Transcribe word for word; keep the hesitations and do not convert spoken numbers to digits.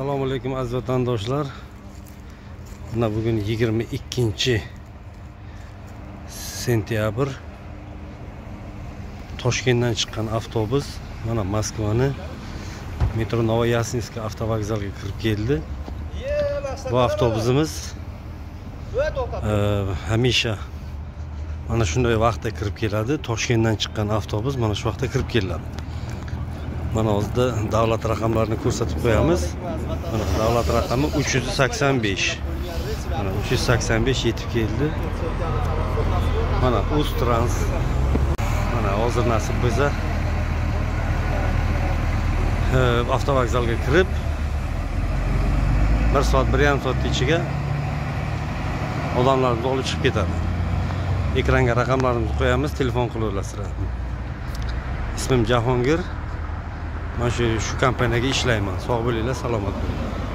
Assalomu alaykum aziz vatandoshlar. Mana bugün yigirma ikkinchi sentyabr. Toshkentdan chiqqan avtobus mana Moskovani Metro Novoyasinskaya avtovokzaliga kirib keldi. Bu avtobusimiz eee hamisha mana shunday vaqtda kirib keladi. Toshkentdan chiqqan avtobus mana shu vaqtda kirib keladi. Mana hozirda davlat raqamlarini ko'rsatib qo'yamiz. Mana davlat raqami uch yuz sakson besh. Mana uch yuz sakson besh yetib keldi. Mana Ustrans. Mana hozir nasib bo'lsa avtovokzalga kirib bir soat bir yarim soat ichiga odamlarni olib chiqib ketadi. Ekranga raqamlarimizni qo'yamiz, telefon qilaverasizlar. Ismim Jahongir. Mana shu kompaniyaga ishlayman. Sog' bo'linglar, salomat bo'linglar.